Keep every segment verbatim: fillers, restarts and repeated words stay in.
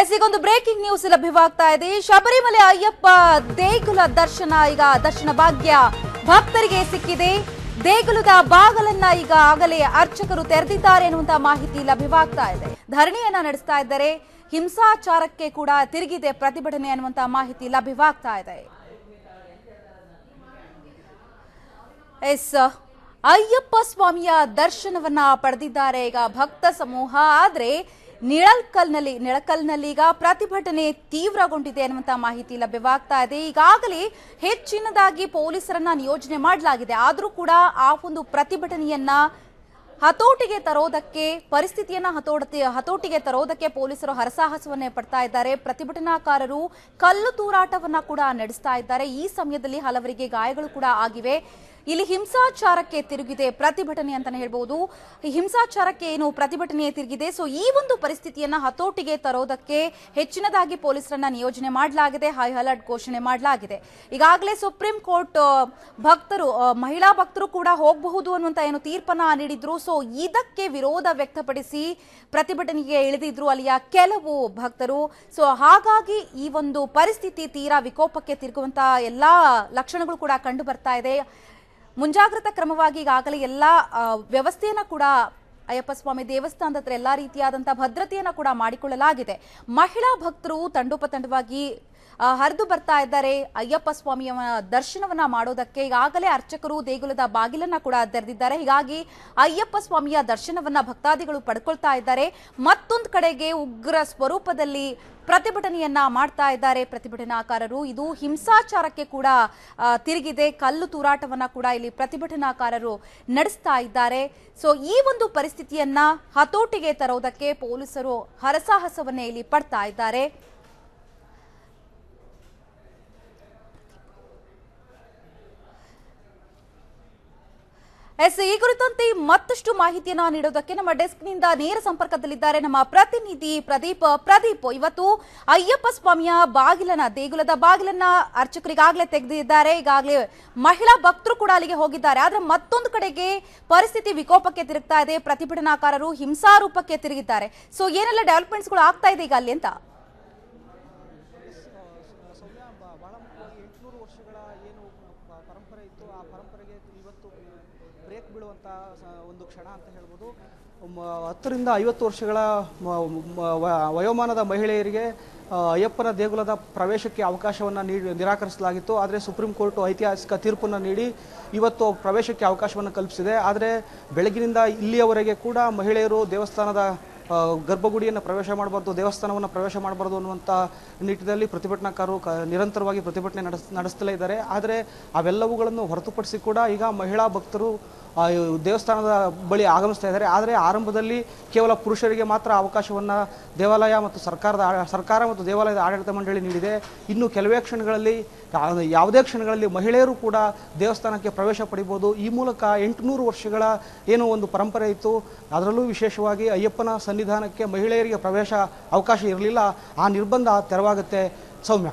ऐसीगोंदु breaking news लभ्यवाग्ता इदे ಶಬರಿಮಲೆ ಅಯ್ಯಪ್ಪ ದೇಗುಲ ದರ್ಶನ ಈಗ ದರ್ಶನ ಭಾಗ್ಯ ಭಕ್ತರಿಗೆ ಸಿಕ್ಕಿದೆ ದೇಗುಲದ ಬಾಗಲನ್ನ ಈಗ ಆಗಲೇ ಅರ್ಚಕರು ತೆರೆದಿದ್ದಾರೆ ಅನ್ನುವಂತ ಮಾಹಿತಿ ಲಭ್ಯವಾಗ್ತಾ ಇದೆ ಧರಣಿಯನ್ನ ನಡೆಸ್ತಾ ಇದ್ದಾರೆ ಹಿಂಸಾಚಾರಕ್ಕೆ ಕೂಡ ತಿರುಗಿದೆ ಪ್ರತಿಭಟನೆ ಅನ್ನುವಂತ ಮಾಹಿತಿ ಲಭ್ಯವಾಗ್ತಾ ಇದೆ ಎಸ್ ಅಯ್ಯಪ್ಪ ಸ್ವಾಮಿಯ ದರ್ಶನವನ್ನ ಪಡೆದಿದ್ದಾರೆ ಈಗ ಭಕ್ತ ಸಮೂಹ ಆದರೆ ನಿಳಕಲ್ನಲ್ಲಿ ನಿಳಕಲ್ನಲ್ಲಿ ಈಗ ಪ್ರತಿಭಟನೆ ತೀವ್ರಗೊಂಡಿದೆ ಅನ್ನುವಂತ ಮಾಹಿತಿ ಲಭ್ಯವಾಗ್ತಾ ಇದೆ ಈಗಾಗಲೇ ಹೆಚ್ಚಿನದಾಗಿ ಪೊಲೀಸರನ್ನ ನಿಯೋಜನೆ ಮಾಡಲಾಗಿದೆ ಆದರೂ ಕೂಡ ಆ ಒಂದು ಪ್ರತಿಭಟನೆಯನ್ನ ಹತೋಟಿಗೆ ತರೋದಕ್ಕೆ ಪರಿಸ್ಥಿತಿಯನ್ನ ಹತೋಟಿ ಹತೋಟಿಗೆ ತರೋದಕ್ಕೆ ಪೊಲೀಸರು ಹರಸಾಹಸವನ್ನೇ ಪಡ್ತಾ ಇದ್ದಾರೆ ಪ್ರತಿಭಟನಾಕಾರರು ಕಲ್ಲು ತೂರಾಟವನ್ನ ಕೂಡ ನಡೆಸ್ತಾ ಇದ್ದಾರೆ ಈ ಸಮಯದಲ್ಲಿ ಹಲವರಿಗೆ ಗಾಯಗಳು ಕೂಡ ಆಗಿವೆ ಇಲ್ಲಿ ಹಿಂಸಾಚಾರಕ್ಕೆ ತಿರುಗಿದೆ ಪ್ರತಿಭಟನೆ ಅಂತಾನೆ ಹೇಳಬಹುದು ಹಿಂಸಾಚಾರಕ್ಕೆ ಏನು ಪ್ರತಿಭಟನೆ ತಿರುಗಿದೆ ಸೊ ಈ ಒಂದು ಪರಿಸ್ಥಿತಿಯನ್ನ ಹತೋಟಿಗೆ ತರೋದಕ್ಕೆ ಹೆಚ್ಚಿನದಾಗಿ ಪೊಲೀಸರನ್ನ ನಿಯೋಜನೆ ಮಾಡಲಾಗಿದೆ ಹೈ ಅಲರ್ಟ್ ಘೋಷಣೆ ಮಾಡಲಾಗಿದೆ ಈಗಾಗಲೇ ಸುಪ್ರೀಂ ಕೋರ್ಟ್ ಭಕ್ತರು ಮಹಿಳಾ ಭಕ್ತರು ಕೂಡ ಹೋಗಬಹುದು ಅನ್ನುವಂತ ಏನು ತೀರ್ಪನ್ನ ನೀಡಿದ್ರು ಸೊ ಇದಕ್ಕೆ ವಿರೋಧ ವ್ಯಕ್ತಪಡಿಸಿ ಪ್ರತಿಭಟನೆಗೆ ಇಳಿದಿದ್ರು ಅಲ್ಲಿಯ ಕೆಲವು ಭಕ್ತರು ಸೊ ಹಾಗಾಗಿ ಈ ಒಂದು ಪರಿಸ್ಥಿತಿ ತೀರಾ ವಿಕೋಪಕ್ಕೆ ತಿರುಗುವಂತ ಎಲ್ಲಾ ಲಕ್ಷಣಗಳು ಕೂಡ ಕಂಡು ಬರ್ತಾ ಇದೆ ಮುಂಜಾಗ್ರತಾ ಕ್ರಮವಾಗಿ ಈಗಾಗಲೇ ಎಲ್ಲ ವ್ಯವಸ್ಥೆಯನ್ನ ಕೂಡ ಅಯ್ಯಪ್ಪ ಸ್ವಾಮಿ ದೇವಸ್ಥಾನದ ಹತ್ರ ಎಲ್ಲ ರೀತಿಯಾದಂತಹ ಭದ್ರತೆಯನ್ನ ಕೂಡ ಮಾಡಿಕೊಳ್ಳಲಾಗಿದೆ ಮಹಿಳಾ ಭಕ್ತರು ತಂಡೋಪತಂಡವಾಗಿ ಹರಿದು ಬರ್ತಾ ಇದ್ದಾರೆ ಅಯ್ಯಪ್ಪ ಸ್ವಾಮಿಯ ದರ್ಶನವನ್ನ ಮಾಡೋದಕ್ಕೆ ಈಗಾಗಲೇ ಅರ್ಚಕರು ದೇಗುಲದ ಬಾಗಿಲನ್ನ ಕೂಡ ತೆರೆದಿದ್ದಾರೆ ಹೀಗಾಗಿ ಅಯ್ಯಪ್ಪ ಸ್ವಾಮಿಯ ದರ್ಶನವನ್ನ ಭಕ್ತಾದಿಗಳು ಪಡ್ಕೊಳ್ತಾ ಇದ್ದಾರೆ ಮತ್ತೊಂದು ಕಡೆಗೆ ಉಗ್ರ ಸ್ವರೂಪದಲ್ಲಿ ಪ್ರತಿಭಟನೆಯನ್ನ ಮಾಡ್ತಾ ಇದ್ದಾರೆ ಪ್ರತಿಭಟನಾಕಾರರು ಇದು ಹಿಂಸಾಚಾರಕ್ಕೆ ಕೂಡ ತಿರುಗಿದೆ ಕಲ್ಲು ತೂರಾಟವನ್ನ ಕೂಡ ಇಲ್ಲಿ ಪ್ರತಿಭಟನಾಕಾರರು ನಡೆಸ್ತಾ ಇದ್ದಾರೆ ಸೊ ಈ ಒಂದು ಪರಿಸ್ಥಿತಿಯನ್ನ ಹತೋಟಿಗೆ ತರೋದಕ್ಕೆ ಪೊಲೀಸರು ಹರಸಾಹಸವನ್ನೇ ಇಲ್ಲಿ ಪಡ್ತಾ ಇದ್ದಾರೆ ಎಸ್ ಈ ಕುರಿತಂತೆ ಮತ್ತಷ್ಟು ಮಾಹಿತಿಯನ್ನ ನೀಡೋದಕ್ಕೆ ನಮ್ಮ ಡೆಸ್ಕ್ನಿಂದ ನೇರ ಸಂಪರ್ಕದಲ್ಲಿದ್ದಾರೆ ನಮ್ಮ ಪ್ರತಿನಿಧಿ ಪ್ರದೀಪ್ ಪ್ರದೀಪ್ ಇವತ್ತು ಅಯ್ಯಪ್ಪ ಸ್ವಾಮಿಯ ಬಾಗಿಲನ್ನ ದೇಗುಲದ ಬಾಗಿಲನ್ನ ಅರ್ಚಕರಿಗಾಗಲೇ ತೆಗೆದಿದ್ದಾರೆ ಈಗಾಗಲೇ ಮಹಿಳಾ ಭಕ್ತರು ಕೂಡ ಅಲ್ಲಿಗೆ ಹೋಗಿದ್ದಾರೆ ಆದ್ರೆ ಮತ್ತೊಂದು ಕಡೆಗೆ ಪರಿಸ್ಥಿತಿ ವಿಕೋಪಕ್ಕೆ ತಿರುಗ್ತಾ ಇದೆ ಪ್ರತಿಭಟನಾಕಾರರು ಹಿಂಸಾರೂಪಕ್ಕೆ ತಿರುಗಿದ್ದಾರೆ ಸೊ ಏನೆಲ್ಲ ಡೆವಲಪ್ಮೆಂಟ್ಸ್ ಗಳು ಆಗ್ತಾ ಇದೆ ಈಗ ಅಲ್ಲಿ ಅಂತ ಬ್ರೇಕ್ ಬೀಳುವಂಥ ಒಂದು ಕ್ಷಣ ಅಂತ ಹೇಳ್ಬೋದು ಹತ್ತರಿಂದ ಐವತ್ತು ವರ್ಷಗಳ ವಯೋಮಾನದ ಮಹಿಳೆಯರಿಗೆ ಅಯ್ಯಪ್ಪನ ದೇಗುಲದ ಪ್ರವೇಶಕ್ಕೆ ಅವಕಾಶವನ್ನು ನೀಡಿ ನಿರಾಕರಿಸಲಾಗಿತ್ತು ಆದರೆ ಸುಪ್ರೀಂ ಕೋರ್ಟ್ ಐತಿಹಾಸಿಕ ತೀರ್ಪನ್ನು ನೀಡಿ ಇವತ್ತು ಪ್ರವೇಶಕ್ಕೆ ಅವಕಾಶವನ್ನು ಕಲ್ಪಿಸಿದೆ ಆದರೆ ಬೆಳಗಿನಿಂದ ಇಲ್ಲಿಯವರೆಗೆ ಕೂಡ ಮಹಿಳೆಯರು ದೇವಸ್ಥಾನದ ಗರ್ಭಗುಡಿಯನ್ನು ಪ್ರವೇಶ ಮಾಡಬಾರ್ದು ದೇವಸ್ಥಾನವನ್ನು ಪ್ರವೇಶ ಮಾಡಬಾರ್ದು ಅನ್ನುವಂಥ ನಿಟ್ಟಿನಲ್ಲಿ ಪ್ರತಿಭಟನಾಕಾರರು ಕ ನಿರಂತರವಾಗಿ ಪ್ರತಿಭಟನೆ ನಡೆಸ್ ನಡೆಸ್ತಲೇ ಇದ್ದಾರೆ ಆದರೆ ಅವೆಲ್ಲವುಗಳನ್ನು ಹೊರತುಪಡಿಸಿ ಕೂಡ ಈಗ ಮಹಿಳಾ ಭಕ್ತರು ದೇವಸ್ಥಾನದ ಬಳಿ ಆಗಮಿಸ್ತಾ ಇದ್ದಾರೆ ಆದರೆ ಆರಂಭದಲ್ಲಿ ಕೇವಲ ಪುರುಷರಿಗೆ ಮಾತ್ರ ಅವಕಾಶವನ್ನು ದೇವಾಲಯ ಮತ್ತು ಸರ್ಕಾರದ ಸರ್ಕಾರ ಮತ್ತು ದೇವಾಲಯದ ಆಡಳಿತ ಮಂಡಳಿ ನೀಡಿದೆ ಇನ್ನು ಕೆಲವೇ ಕ್ಷಣಗಳಲ್ಲಿ ಯಾವುದೇ ಕ್ಷಣಗಳಲ್ಲಿ ಮಹಿಳೆಯರು ಕೂಡ ದೇವಸ್ಥಾನಕ್ಕೆ ಪ್ರವೇಶ ಪಡಿಬೋದು ಈ ಮೂಲಕ ಎಂಟುನೂರು ವರ್ಷಗಳ ಏನೋ ಒಂದು ಪರಂಪರೆ ಇತ್ತು ಅದರಲ್ಲೂ ವಿಶೇಷವಾಗಿ ಅಯ್ಯಪ್ಪನ ಸನ್ನಿಧಾನಕ್ಕೆ ಮಹಿಳೆಯರಿಗೆ ಪ್ರವೇಶ ಅವಕಾಶ ಇರಲಿಲ್ಲ ಆ ನಿರ್ಬಂಧ ತೆರವಾಗುತ್ತೆ ಸೌಮ್ಯ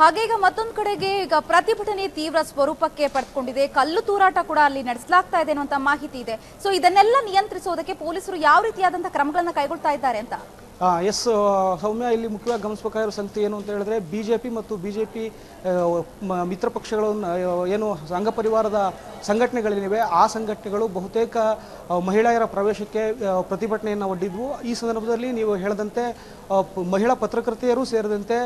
ಹಾಗೆ ಈಗ ಮತ್ತೊಂದು ಕಡೆಗೆ ಈಗ ಪ್ರತಿಭಟನೆ ತೀವ್ರ ಸ್ವರೂಪಕ್ಕೆ ಪಡೆದುಕೊಂಡಿದೆ ಕಲ್ಲು ತೂರಾಟ ಕೂಡ ಅಲ್ಲಿ ನಡೆಸಲಾಗ್ತಾ ಇದೆ ಅನ್ನುವಂಥ ಮಾಹಿತಿ ಇದೆ ಸೊ ಇದನ್ನೆಲ್ಲ ನಿಯಂತ್ರಿಸೋದಕ್ಕೆ ಪೊಲೀಸರು ಯಾವ ರೀತಿಯಾದಂಥ ಕ್ರಮಗಳನ್ನು ಕೈಗೊಳ್ತಾ ಇದ್ದಾರೆ ಅಂತ ಎಸ್ ಸೌಮ್ಯ ಇಲ್ಲಿ ಮುಖ್ಯವಾಗಿ ಗಮನಿಸಬೇಕಾಗಿರೋ ಸಂಗತಿ ಏನು ಅಂತ ಹೇಳಿದ್ರೆ ಬಿ ಜೆ ಪಿ ಮತ್ತು ಬಿ ಜೆ ಪಿ ಮಿತ್ರ ಪಕ್ಷಗಳನ್ನು ಏನು ಸಂಘ ಪರಿವಾರದ ಸಂಘಟನೆಗಳೇನಿವೆ ಆ ಸಂಘಟನೆಗಳು ಬಹುತೇಕ ಮಹಿಳೆಯರ ಪ್ರವೇಶಕ್ಕೆ ಪ್ರತಿಭಟನೆಯನ್ನು ಒಡ್ಡಿದ್ವು ಈ ಸಂದರ್ಭದಲ್ಲಿ ನೀವು ಹೇಳದಂತೆ ಮಹಿಳಾ ಪತ್ರಕರ್ತೆಯರು ಸೇರಿದಂತೆ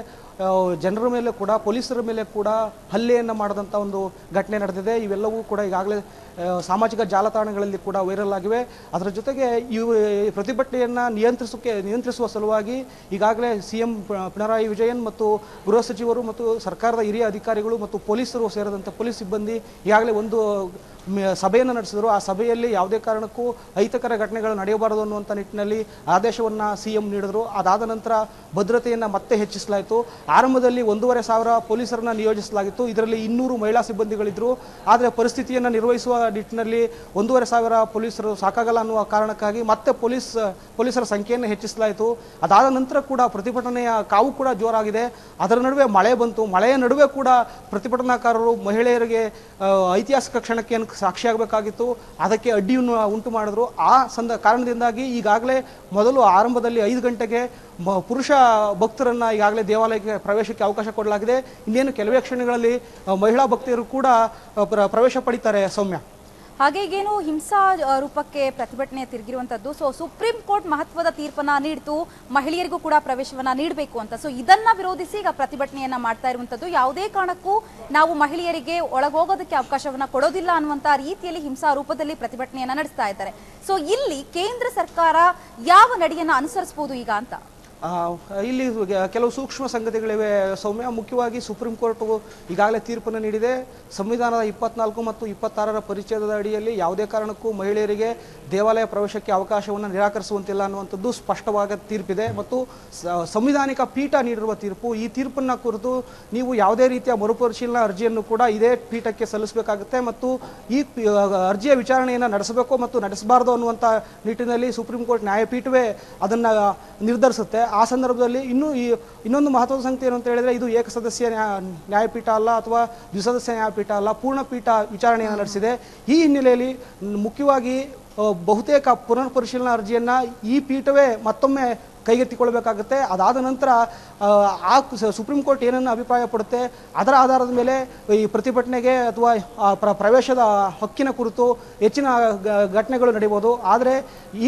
ಜನರ ಮೇಲೆ ಕೂಡ ಪೊಲೀಸರ ಮೇಲೆ ಕೂಡ ಹಲ್ಲೆಯನ್ನು ಮಾಡಿದಂಥ ಒಂದು ಘಟನೆ ನಡೆದಿದೆ ಇವೆಲ್ಲವೂ ಕೂಡ ಈಗಾಗಲೇ ಸಾಮಾಜಿಕ ಜಾಲತಾಣಗಳಲ್ಲಿ ಕೂಡ ವೈರಲ್ ಆಗಿವೆ ಅದರ ಜೊತೆಗೆ ಇವು ಪ್ರತಿಭಟನೆಯನ್ನು ನಿಯಂತ್ರಿಸೋಕ್ಕೆ ನಿಯಂತ್ರಿಸುವ ಸಲುವಾಗಿ ಈಗಾಗಲೇ ಸಿ ಎಂ ಪಿಣರಾಯಿ ವಿಜಯನ್ ಮತ್ತು ಗೃಹ ಸಚಿವರು ಮತ್ತು ಸರ್ಕಾರದ ಹಿರಿಯ ಅಧಿಕಾರಿಗಳು ಮತ್ತು ಪೊಲೀಸರು ಸೇರಿದಂಥ ಪೊಲೀಸ್ ಸಿಬ್ಬಂದಿ ಈಗಾಗಲೇ ಒಂದು ಸಭೆಯನ್ನು ನಡೆಸಿದರು ಆ ಸಭೆಯಲ್ಲಿ ಯಾವುದೇ ಕಾರಣಕ್ಕೂ ಅಹಿತಕರ ಘಟನೆಗಳು ನಡೆಯಬಾರದು ಅನ್ನುವಂಥ ನಿಟ್ಟಿನಲ್ಲಿ ಆದೇಶವನ್ನು ಸಿ ಎಂ ನೀಡಿದರು ಅದಾದ ನಂತರ ಭದ್ರತೆಯನ್ನು ಮತ್ತೆ ಹೆಚ್ಚಿಸಲಾಯಿತು ಆರಂಭದಲ್ಲಿ ಒಂದೂವರೆ ಸಾವಿರ ಪೊಲೀಸರನ್ನ ನಿಯೋಜಿಸಲಾಗಿತ್ತು ಇದರಲ್ಲಿ ಇನ್ನೂರು ಮಹಿಳಾ ಸಿಬ್ಬಂದಿಗಳಿದ್ದರು ಆದರೆ ಪರಿಸ್ಥಿತಿಯನ್ನು ನಿರ್ವಹಿಸುವ ನಿಟ್ಟಿನಲ್ಲಿ ಒಂದೂವರೆ ಸಾವಿರ ಪೊಲೀಸರು ಸಾಕಾಗಲ್ಲ ಅನ್ನುವ ಕಾರಣಕ್ಕಾಗಿ ಮತ್ತೆ ಪೊಲೀಸ್ ಪೊಲೀಸರ ಸಂಖ್ಯೆಯನ್ನು ಹೆಚ್ಚಿಸಲಾಯಿತು ಅದಾದ ನಂತರ ಕೂಡ ಪ್ರತಿಭಟನೆಯ ಕಾವು ಕೂಡ ಜೋರಾಗಿದೆ ಅದರ ನಡುವೆ ಮಳೆ ಬಂತು ಮಳೆಯ ನಡುವೆ ಕೂಡ ಪ್ರತಿಭಟನಾಕಾರರು ಮಹಿಳೆಯರಿಗೆ ಐತಿಹಾಸಿಕ ಕ್ಷಣಕ್ಕೆ ಸಾಕ್ಷಿಯಾಗಬೇಕಾಗಿತ್ತು ಅದಕ್ಕೆ ಅಡ್ಡಿಯನ್ನು ಉಂಟು ಮಾಡಿದ್ರು ಆ ಸಂದ ಕಾರಣದಿಂದಾಗಿ ಈಗಾಗಲೇ ಮೊದಲು ಆರಂಭದಲ್ಲಿ ಐದು ಗಂಟೆಗೆ ಪುರುಷ ಭಕ್ತರನ್ನ ಈಗಾಗಲೇ ದೇವಾಲಯಕ್ಕೆ ಪ್ರವೇಶಕ್ಕೆ ಅವಕಾಶ ಕೊಡಲಾಗಿದೆ ಇನ್ನೇನು ಕೆಲವೇ ಕ್ಷಣಗಳಲ್ಲಿ ಮಹಿಳಾ ಭಕ್ತರು ಕೂಡ ಪ್ರವೇಶ ಪಡೆಯುತ್ತಾರೆ ಸೌಮ್ಯ ಹಾಗೆ ಏನು ಹಿಂಸಾ ರೂಪಕ್ಕೆ ಪ್ರತಿಭಟನೆ ತಿರುಗಿರುವಂತದ್ದು ಸೋ ಸುಪ್ರೀಂ ಕೋರ್ಟ್ ಮಹತ್ವದ ತೀರ್ಪನ್ನ ನೀಡಿತು ಮಹಿಳೆಯರಿಗೂ ಕೂಡ ಪ್ರವೇಶವನ್ನ ನೀಡಬೇಕು ಅಂತ ಸೋ ಇದನ್ನ ವಿರೋಧಿಸಿ ಈಗ ಪ್ರತಿಭಟನೆಯನ್ನ ಮಾಡ್ತಾ ಇರುವಂತದ್ದು ಯಾವುದೇ ಕಾರಣಕ್ಕೂ ನಾವು ಮಹಿಳೆಯರಿಗೆ ಒಳಗೋಗೋದಕ್ಕೆ ಅವಕಾಶವನ್ನ ಕೊಡೋದಿಲ್ಲ ಅನ್ನುವಂತ ರೀತಿಯಲ್ಲಿ ಹಿಂಸಾ ರೂಪದಲ್ಲಿ ಪ್ರತಿಭಟನೆಯನ್ನ ನಡೆಸ್ತಾ ಇದ್ದಾರೆ ಸೋ ಇಲ್ಲಿ ಕೇಂದ್ರ ಸರ್ಕಾರ ಯಾವ ನಡೆಯನ್ನ ಅನುಸರಿಸಬಹುದು ಈಗ ಅಂತ ಇಲ್ಲಿ ಕೆಲವು ಸೂಕ್ಷ್ಮ ಸಂಗತಿಗಳಿವೆ ಸೌಮ್ಯ ಮುಖ್ಯವಾಗಿ ಸುಪ್ರೀಂ ಕೋರ್ಟ್ ಈಗಾಗಲೇ ತೀರ್ಪನ್ನು ನೀಡಿದೆ ಸಂವಿಧಾನದ ಇಪ್ಪತ್ನಾಲ್ಕು ಮತ್ತು ಇಪ್ಪತ್ತಾರರ ಪರಿಚ್ಛೇದದ ಅಡಿಯಲ್ಲಿ ಯಾವುದೇ ಕಾರಣಕ್ಕೂ ಮಹಿಳೆಯರಿಗೆ ದೇವಾಲಯ ಪ್ರವೇಶಕ್ಕೆ ಅವಕಾಶವನ್ನು ನಿರಾಕರಿಸುವಂತಿಲ್ಲ ಅನ್ನುವಂಥದ್ದು ಸ್ಪಷ್ಟವಾದ ತೀರ್ಪಿದೆ ಮತ್ತು ಸಂವಿಧಾನಿಕ ಪೀಠ ನೀಡಿರುವ ತೀರ್ಪು ಈ ತೀರ್ಪನ್ನು ಕುರಿತು ನೀವು ಯಾವುದೇ ರೀತಿಯ ಮರುಪರಿಶೀಲನಾ ಅರ್ಜಿಯನ್ನು ಕೂಡ ಇದೇ ಪೀಠಕ್ಕೆ ಸಲ್ಲಿಸಬೇಕಾಗುತ್ತೆ ಮತ್ತು ಈ ಅರ್ಜಿಯ ವಿಚಾರಣೆಯನ್ನು ನಡೆಸಬೇಕು ಮತ್ತು ನಡೆಸಬಾರದು ಅನ್ನುವಂಥ ನಿಟ್ಟಿನಲ್ಲಿ ಸುಪ್ರೀಂ ಕೋರ್ಟ್ ನ್ಯಾಯಪೀಠವೇ ಅದನ್ನು ನಿರ್ಧರಿಸುತ್ತೆ ಆ ಸಂದರ್ಭದಲ್ಲಿ ಇನ್ನೂ ಈ ಇನ್ನೊಂದು ಮಹತ್ವದ ಸಂಗತಿ ಏನು ಅಂತ ಹೇಳಿದರೆ ಇದು ಏಕಸದಸ್ಯ ನ್ಯಾಯಪೀಠ ಅಲ್ಲ ಅಥವಾ ದ್ವಿಸದಸ್ಯ ನ್ಯಾಯಪೀಠ ಅಲ್ಲ ಪೂರ್ಣ ಪೀಠ ವಿಚಾರಣೆಯನ್ನು ನಡೆಸಿದೆ ಈ ಹಿನ್ನೆಲೆಯಲ್ಲಿ ಮುಖ್ಯವಾಗಿ ಬಹುತೇಕ ಪುನರ್ ಪರಿಶೀಲನಾ ಅರ್ಜಿಯನ್ನು ಈ ಪೀಠವೇ ಮತ್ತೊಮ್ಮೆ ಕೈಗೆತ್ತಿಕೊಳ್ಳಬೇಕಾಗುತ್ತೆ ಅದಾದ ನಂತರ ಆ ಸುಪ್ರೀಂ ಕೋರ್ಟ್ ಏನನ್ನು ಅಭಿಪ್ರಾಯ ಪಡುತ್ತೆ ಅದರ ಆಧಾರದ ಮೇಲೆ ಈ ಪ್ರತಿಭಟನೆಗೆ ಅಥವಾ ಪ್ರ ಪ್ರವೇಶದ ಹಕ್ಕಿನ ಕುರಿತು ಹೆಚ್ಚಿನ ಘಟನೆಗಳು ನಡೆಯಬಹುದು ಆದರೆ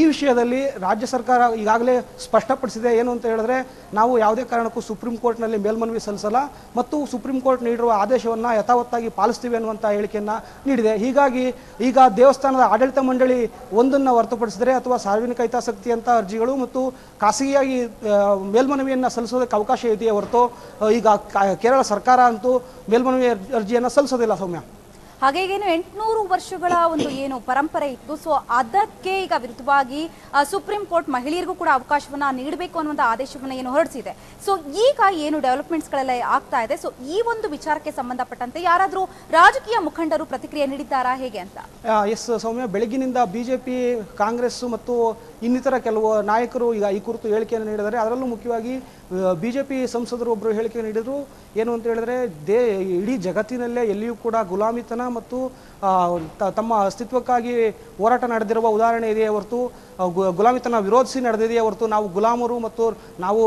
ಈ ವಿಷಯದಲ್ಲಿ ರಾಜ್ಯ ಸರ್ಕಾರ ಈಗಾಗಲೇ ಸ್ಪಷ್ಟಪಡಿಸಿದೆ ಏನು ಅಂತ ಹೇಳಿದ್ರೆ ನಾವು ಯಾವುದೇ ಕಾರಣಕ್ಕೂ ಸುಪ್ರೀಂ ಕೋರ್ಟ್ನಲ್ಲಿ ಮೇಲ್ಮನವಿ ಸಲ್ಲಿಸಲ್ಲ ಮತ್ತು ಸುಪ್ರೀಂ ಕೋರ್ಟ್ ನೀಡಿರುವ ಆದೇಶವನ್ನು ಯಥಾವತ್ತಾಗಿ ಪಾಲಿಸ್ತೀವಿ ಅನ್ನುವಂಥ ಹೇಳಿಕೆಯನ್ನು ನೀಡಿದೆ ಹೀಗಾಗಿ ಈಗ ದೇವಸ್ಥಾನದ ಆಡಳಿತ ಮಂಡಳಿ ಒಂದನ್ನು ಹೊರತುಪಡಿಸಿದರೆ ಅಥವಾ ಸಾರ್ವಜನಿಕ ಹಿತಾಸಕ್ತಿಯಂಥ ಅರ್ಜಿಗಳು ಮತ್ತು ಖಾಸಗಿ ಾಗಿ ಮೇಲ್ಮನವಿಯನ್ನು ಸಲ್ಲಿಸೋದಕ್ಕೆ ಅವಕಾಶ ಇದೆಯೇ ಹೊರತು ಈಗ ಕೇರಳ ಸರ್ಕಾರ ಅಂತೂ ಮೇಲ್ಮನವಿ ಅರ್ಜಿಯನ್ನು ಸಲ್ಲಿಸೋದಿಲ್ಲ ಸೌಮ್ಯ ಹಾಗೆ ಏನು ಎಂಟುನೂರು ವರ್ಷಗಳ ಒಂದು ಏನು ಪರಂಪರೆ ಇತ್ತು ಸೊ ಅದಕ್ಕೆ ಈಗ ವಿರುದ್ಧವಾಗಿ ಸುಪ್ರೀಂ ಕೋರ್ಟ್ ಮಹಿಳೆಯರಿಗೂ ಕೂಡ ಅವಕಾಶವನ್ನ ನೀಡಬೇಕು ಅನ್ನುವಂಥ ಆದೇಶವನ್ನು ಏನು ಹೊರಡಿಸಿದೆ ಸೊ ಈಗ ಏನು ಡೆವಲಪ್ಮೆಂಟ್ಸ್ಗಳೆಲ್ಲ ಆಗ್ತಾ ಇದೆ ಸೊ ಈ ಒಂದು ವಿಚಾರಕ್ಕೆ ಸಂಬಂಧಪಟ್ಟಂತೆ ಯಾರಾದರೂ ರಾಜಕೀಯ ಮುಖಂಡರು ಪ್ರತಿಕ್ರಿಯೆ ನೀಡಿದ್ದಾರಾ ಹೇಗೆ ಅಂತ ಎಸ್ ಸೌಮ್ಯ ಬೆಳಗಿನಿಂದ ಬಿಜೆಪಿ ಕಾಂಗ್ರೆಸ್ ಮತ್ತು ಇನ್ನಿತರ ಕೆಲವು ನಾಯಕರು ಈಗ ಈ ಕುರಿತು ಹೇಳಿಕೆಯನ್ನು ನೀಡಿದ್ದಾರೆ ಅದರಲ್ಲೂ ಮುಖ್ಯವಾಗಿ ಬಿಜೆಪಿ ಸಂಸದರು ಒಬ್ಬರು ಹೇಳಿಕೆ ನೀಡಿದರು ಏನು ಅಂತ ಹೇಳಿದರೆ ದೇ ಇಡೀ ಜಗತ್ತಿನಲ್ಲೇ ಎಲ್ಲಿಯೂ ಕೂಡ ಗುಲಾಮಿತನ ಮತ್ತು ತಮ್ಮ ಅಸ್ತಿತ್ವಕ್ಕಾಗಿ ಹೋರಾಟ ನಡೆದಿರುವ ಉದಾಹರಣೆ ಇದೆಯೇ ಹೊರತು ಗುಲಾಮಿತನ ವಿರೋಧಿಸಿ ನಡೆದಿದೆಯೇ ಹೊರತು ನಾವು ಗುಲಾಮರು ಮತ್ತು ನಾವು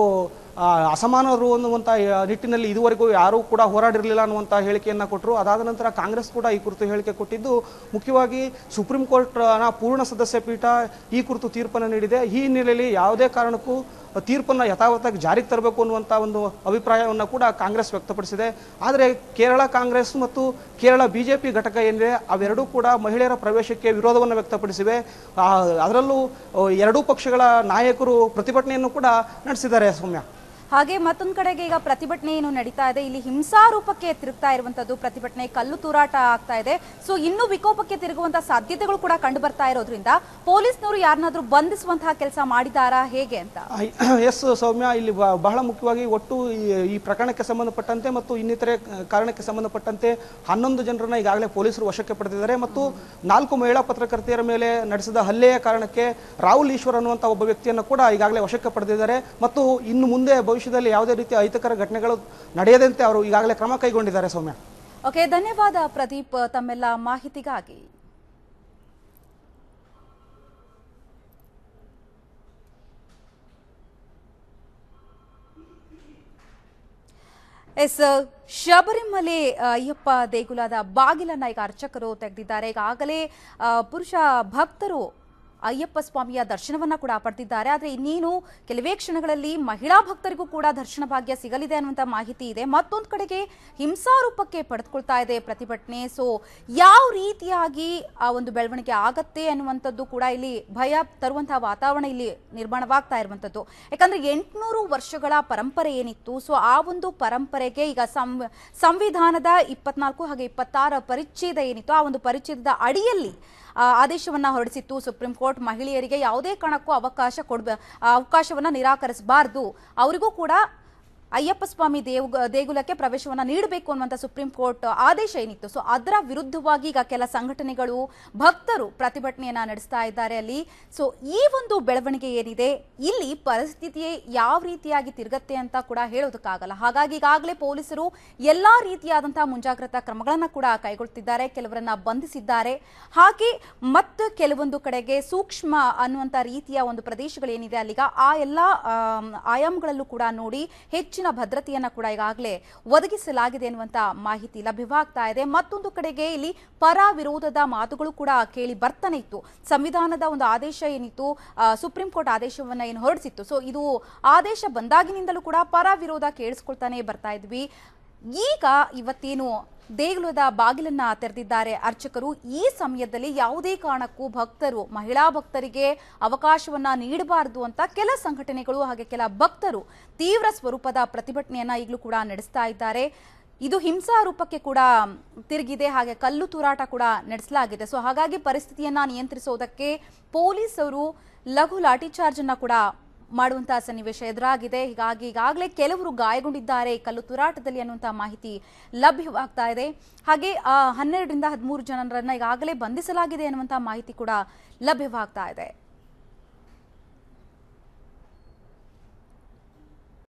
ಅಸಮಾನರು ಅನ್ನುವಂಥ ನಿಟ್ಟಿನಲ್ಲಿ ಇದುವರೆಗೂ ಯಾರೂ ಕೂಡ ಹೋರಾಡಿರಲಿಲ್ಲ ಅನ್ನುವಂಥ ಹೇಳಿಕೆಯನ್ನು ಕೊಟ್ಟರು ಅದಾದ ನಂತರ ಕಾಂಗ್ರೆಸ್ ಕೂಡ ಈ ಕುರಿತು ಹೇಳಿಕೆ ಕೊಟ್ಟಿದ್ದು ಮುಖ್ಯವಾಗಿ ಸುಪ್ರೀಂ ಕೋರ್ಟ್ನ ಪೂರ್ಣ ಸದಸ್ಯ ಪೀಠ ಈ ಕುರಿತು ತೀರ್ಪನ್ನು ನೀಡಿದೆ ಈ ಹಿನ್ನೆಲೆಯಲ್ಲಿ ಯಾವುದೇ ಕಾರಣಕ್ಕೂ ತೀರ್ಪನ್ನು ಯಥಾವತ್ತಾಗಿ ಜಾರಿಗೆ ತರಬೇಕು ಅನ್ನುವಂಥ ಒಂದು ಅಭಿಪ್ರಾಯವನ್ನು ಕೂಡ ಕಾಂಗ್ರೆಸ್ ವ್ಯಕ್ತಪಡಿಸಿದೆ ಆದರೆ ಕೇರಳ ಕಾಂಗ್ರೆಸ್ ಮತ್ತು ಕೇರಳ ಬಿ ಜೆ ಪಿ ಘಟಕ ಏನಿದೆ ಅವೆರಡೂ ಕೂಡ ಮಹಿಳೆಯರ ಪ್ರವೇಶಕ್ಕೆ ವಿರೋಧವನ್ನು ವ್ಯಕ್ತಪಡಿಸಿವೆ ಅದರಲ್ಲೂ ಎರಡೂ ಪಕ್ಷಗಳ ನಾಯಕರು ಪ್ರತಿಭಟನೆಯನ್ನು ಕೂಡ ನಡೆಸಿದ್ದಾರೆ ಸೌಮ್ಯ ಹಾಗೆ ಮತ್ತೊಂದು ಕಡೆಗೆ ಈಗ ಪ್ರತಿಭಟನೆ ಏನು ನಡೀತಾ ಇದೆ ಇಲ್ಲಿ ಹಿಂಸಾ ರೂಪಕ್ಕೆ ತಿರುಗ್ತಾ ಇರುವಂತದ್ದು ಪ್ರತಿಭಟನೆ ಕಲ್ಲು ತೂರಾಟ ಆಗ್ತಾ ಇದೆ ಸೊ ಇನ್ನೂ ವಿಕೋಪಕ್ಕೆ ತಿರುಗುವಂತಹ ಸಾಧ್ಯತೆಗಳು ಕೂಡ ಕಂಡು ಬರ್ತಾ ಇರೋದ್ರಿಂದ ಪೊಲೀಸ್ನವರು ಯಾರನ್ನಾದ್ರೂ ಬಂಧಿಸುವಂತಹ ಕೆಲಸ ಮಾಡಿದಾರಾ ಹೇಗೆ ಅಂತ ಎಸ್ ಸೌಮ್ಯ ಇಲ್ಲಿ ಬಹಳ ಮುಖ್ಯವಾಗಿ ಒಟ್ಟು ಈ ಪ್ರಕರಣಕ್ಕೆ ಸಂಬಂಧಪಟ್ಟಂತೆ ಮತ್ತು ಇನ್ನಿತರೆ ಕಾರಣಕ್ಕೆ ಸಂಬಂಧಪಟ್ಟಂತೆ ಹನ್ನೊಂದು ಜನರನ್ನ ಈಗಾಗಲೇ ಪೊಲೀಸರು ವಶಕ್ಕೆ ಪಡೆದಿದ್ದಾರೆ ಮತ್ತು ನಾಲ್ಕು ಮಹಿಳಾ ಪತ್ರಕರ್ತೆಯರ ಮೇಲೆ ನಡೆಸಿದ ಹಲ್ಲೆಯ ಕಾರಣಕ್ಕೆ ರಾಹುಲ್ ಈಶ್ವರ್ ಅನ್ನುವಂಥ ಒಬ್ಬ ವ್ಯಕ್ತಿಯನ್ನು ಕೂಡ ಈಗಾಗಲೇ ವಶಕ್ಕೆ ಪಡೆದಿದ್ದಾರೆ ಮತ್ತು ಇನ್ನು ಮುಂದೆ ಭವಿಷ್ಯದಲ್ಲಿ ಯಾವುದೇ ರೀತಿಯ ಅಹಿತಕರ ಘಟನೆಗಳು ನಡೆಯದಂತೆ ಅವರು ಈಗಾಗಲೇ ಕ್ರಮ ಕೈಗೊಂಡಿದ್ದಾರೆ ಸೌಮ್ಯ ಓಕೆ ಧನ್ಯವಾದ ಪ್ರದೀಪ್ ತಮ್ಮೆಲ್ಲ ಮಾಹಿತಿಗಾಗಿ ಎಸ್ ಶಬರಿಮಲೆ ಅಯ್ಯಪ್ಪ ದೇಗುಲದ ಬಾಗಿಲನ್ನ ಈಗ ಅರ್ಚಕರು ತೆಗೆದಿದ್ದಾರೆ ಈಗಾಗಲೇ ಪುರುಷ ಭಕ್ತರು ಅಯ್ಯಪ್ಪ ಸ್ವಾಮಿಯ ದರ್ಶನವನ್ನ ಕೂಡ ಪಡೆದಿದ್ದಾರೆ ಆದರೆ ಇನ್ನೇನು ಕೆಲವೇ ಕ್ಷಣಗಳಲ್ಲಿ ಮಹಿಳಾ ಭಕ್ತರಿಗೂ ಕೂಡ ದರ್ಶನ ಭಾಗ್ಯ ಸಿಗಲಿದೆ ಅನ್ನುವಂಥ ಮಾಹಿತಿ ಇದೆ ಮತ್ತೊಂದು ಕಡೆಗೆ ಹಿಂಸಾರೂಪಕ್ಕೆ ಪಡೆದುಕೊಳ್ತಾ ಇದೆ ಪ್ರತಿಭಟನೆ ಸೊ ಯಾವ ರೀತಿಯಾಗಿ ಆ ಒಂದು ಬೆಳವಣಿಗೆ ಆಗತ್ತೆ ಅನ್ನುವಂಥದ್ದು ಕೂಡ ಇಲ್ಲಿ ಭಯ ತರುವಂತಹ ವಾತಾವರಣ ಇಲ್ಲಿ ನಿರ್ಮಾಣವಾಗ್ತಾ ಇರುವಂಥದ್ದು ಯಾಕಂದ್ರೆ ಎಂಟುನೂರು ವರ್ಷಗಳ ಪರಂಪರೆ ಏನಿತ್ತು ಸೊ ಆ ಒಂದು ಪರಂಪರೆಗೆ ಈಗ ಸಂವಿಧಾನದ ಇಪ್ಪತ್ನಾಲ್ಕು ಹಾಗೆ ಇಪ್ಪತ್ತಾರ ಪರಿಚ್ಛೇದ ಏನಿತ್ತು ಆ ಒಂದು ಪರಿಚ್ಛೇದದ ಅಡಿಯಲ್ಲಿ ಆದೇಶವನ್ನ ಹೊರಡಿಸಿತ್ತು ಸುಪ್ರೀಂ ಕೋರ್ಟ್ ಮಹಿಳೆಯರಿಗೆ ಯಾವುದೇ ಕಾರಣಕ್ಕೂ ಅವಕಾಶ ಕೊಡ ಅವಕಾಶವನ್ನ ನಿರಾಕರಿಸಬಾರದು ಅವರಿಗೂ ಕೂಡ ಅಯ್ಯಪ್ಪ ಸ್ವಾಮಿ ದೇವ ದೇಗುಲಕ್ಕೆ ಪ್ರವೇಶವನ್ನ ನೀಡಬೇಕು ಅನ್ನುವಂತ ಸುಪ್ರೀಂ ಕೋರ್ಟ್ ಆದೇಶ ಏನಿತ್ತು, ಸೊ ಅದರ ವಿರುದ್ಧವಾಗಿ ಈಗ ಕೆಲ ಸಂಘಟನೆಗಳು, ಭಕ್ತರು ಪ್ರತಿಭಟನೆಯನ್ನ ನಡೆಸ್ತಾ ಇದ್ದಾರೆ ಅಲ್ಲಿ. ಸೊ ಈ ಒಂದು ಬೆಳವಣಿಗೆ ಏನಿದೆ ಇಲ್ಲಿ, ಪರಿಸ್ಥಿತಿ ಯಾವ ರೀತಿಯಾಗಿ ತಿರುಗತ್ತೆ ಅಂತ ಕೂಡ ಹೇಳೋದಕ್ಕಾಗಲ್ಲ. ಹಾಗಾಗಿ ಈಗಾಗಲೇ ಪೊಲೀಸರು ಎಲ್ಲಾ ರೀತಿಯಾದಂತಹ ಮುಂಜಾಗ್ರತಾ ಕ್ರಮಗಳನ್ನ ಕೂಡ ಕೈಗೊಳ್ಳುತ್ತಿದ್ದಾರೆ, ಕೆಲವರನ್ನ ಬಂಧಿಸಿದ್ದಾರೆ. ಹಾಗೆ ಮತ್ತೆ ಕೆಲವೊಂದು ಕಡೆಗೆ ಸೂಕ್ಷ್ಮ ಅನ್ನುವಂತ ರೀತಿಯ ಒಂದು ಪ್ರದೇಶಗಳೇನಿದೆ ಅಲ್ಲಿಗ ಆ ಎಲ್ಲ ಆಯಾಮಗಳಲ್ಲೂ ಕೂಡ ನೋಡಿ ಹೆಚ್ಚಿನ ಭದ್ರತೆಯನ್ನ ಕೂಡ ಈಗಾಗಲೇ ಒದಗಿಸಲಾಗಿದೆ ಅನ್ನುವಂತ ಮಾಹಿತಿ ಲಭ್ಯವಾಗ್ತಾ ಇದೆ. ಮತ್ತೊಂದು ಕಡೆಗೆ ಇಲ್ಲಿ ಪರ ವಿರೋಧದ ಮಾತುಗಳು ಕೂಡ ಕೇಳಿ ಬರ್ತಾನೆ ಇತ್ತು. ಸಂವಿಧಾನದ ಒಂದು ಆದೇಶ ಏನಿತ್ತು, ಸುಪ್ರೀಂ ಕೋರ್ಟ್ ಆದೇಶವನ್ನ ಏನು ಹೊರಡಿಸಿತ್ತು, ಸೊ ಇದು ಆದೇಶ ಬಂದಾಗಿನಿಂದಲೂ ಕೂಡ ಪರ ವಿರೋಧ ಕೇಳಿಸ್ಕೊಳ್ತಾನೆ ಬರ್ತಾ ಇದ್ವಿ. ಈಗ ಇವತ್ತೇನು ದೇಗುಲದ ಬಾಗಿಲನ್ನ ತೆರೆದಿದ್ದಾರೆ ಅರ್ಚಕರು. ಈ ಸಮಯದಲ್ಲಿ ಯಾವುದೇ ಕಾರಣಕ್ಕೂ ಭಕ್ತರು, ಮಹಿಳಾ ಭಕ್ತರಿಗೆ ಅವಕಾಶವನ್ನ ನೀಡಬಾರದು ಅಂತ ಕೆಲ ಸಂಘಟನೆಗಳು ಹಾಗೆ ಕೆಲ ಭಕ್ತರು ತೀವ್ರ ಸ್ವರೂಪದ ಪ್ರತಿಭಟನೆಯನ್ನ ಈಗಲೂ ಕೂಡ ನಡೆಸ್ತಾ ಇದ್ದಾರೆ. ಇದು ಹಿಂಸಾ ರೂಪಕ್ಕೆ ಕೂಡ ತಿರುಗಿದೆ, ಹಾಗೆ ಕಲ್ಲು ತೂರಾಟ ಕೂಡ ನಡೆಸಲಾಗಿದೆ. ಸೊ ಹಾಗಾಗಿ ಪರಿಸ್ಥಿತಿಯನ್ನ ನಿಯಂತ್ರಿಸೋದಕ್ಕೆ ಪೊಲೀಸರು ಲಘು ಲಾಠಿ ಚಾರ್ಜ್ ಅನ್ನ ಕೂಡ ಮಾಡುವಂತಹ ಸನ್ನಿವೇಶ ಎದುರಾಗಿದೆ. ಹೀಗಾಗಿ ಈಗಾಗಲೇ ಕೆಲವರು ಗಾಯಗೊಂಡಿದ್ದಾರೆ ಕಲ್ಲು ತೂರಾಟದಲ್ಲಿ ಅನ್ನುವಂತಹ ಮಾಹಿತಿ ಲಭ್ಯವಾಗ್ತಾ ಇದೆ. ಹಾಗೆ ಹನ್ನೆರಡರಿಂದ ಹದಿಮೂರು ಜನರನ್ನ ಈಗಾಗಲೇ ಬಂಧಿಸಲಾಗಿದೆ ಅನ್ನುವಂತಹ ಮಾಹಿತಿ ಕೂಡ ಲಭ್ಯವಾಗ್ತಾ ಇದೆ.